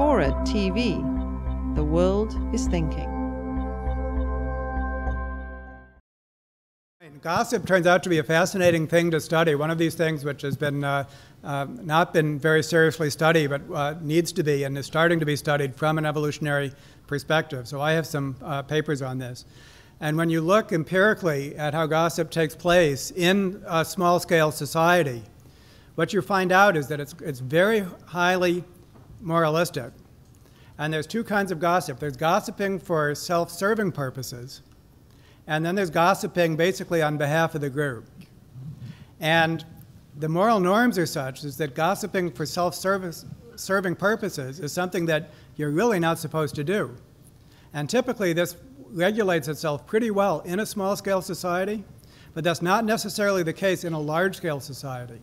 Fora TV. The world is thinking. Gossip turns out to be a fascinating thing to study. One of these things which has been not been very seriously studied, but needs to be and is starting to be studied from an evolutionary perspective. So I have some papers on this. And when you look empirically at how gossip takes place in a small-scale society, what you find out is that it's very highly moralistic. And there's two kinds of gossip. There's gossiping for self-serving purposes, and then there's gossiping basically on behalf of the group. And the moral norms are such is that gossiping for self-serving purposes is something that you're really not supposed to do. And typically this regulates itself pretty well in a small-scale society, but that's not necessarily the case in a large-scale society.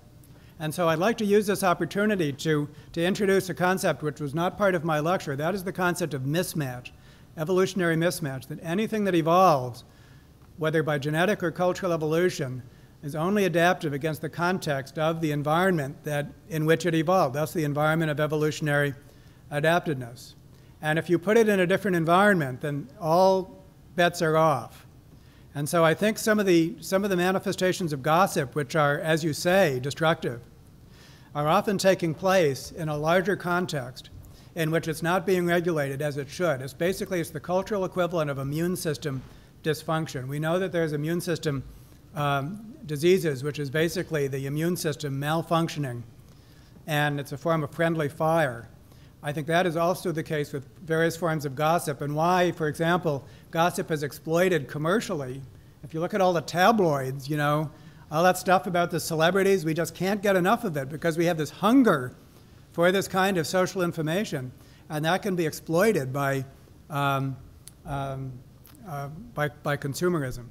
And so I'd like to use this opportunity to introduce a concept which was not part of my lecture. That is the concept of mismatch, evolutionary mismatch, that anything that evolves, whether by genetic or cultural evolution, is only adaptive against the context of the environment in which it evolved. That's the environment of evolutionary adaptiveness. And if you put it in a different environment, then all bets are off. And so I think some of the manifestations of gossip, which are, as you say, destructive, are often taking place in a larger context in which it's not being regulated as it should. It's the cultural equivalent of immune system dysfunction. We know that there's immune system diseases, which is basically the immune system malfunctioning, and it's a form of friendly fire. I think that is also the case with various forms of gossip, and why, for example, gossip is exploited commercially. If you look at all the tabloids, all that stuff about the celebrities, we just can't get enough of it because we have this hunger for this kind of social information, and that can be exploited by consumerism.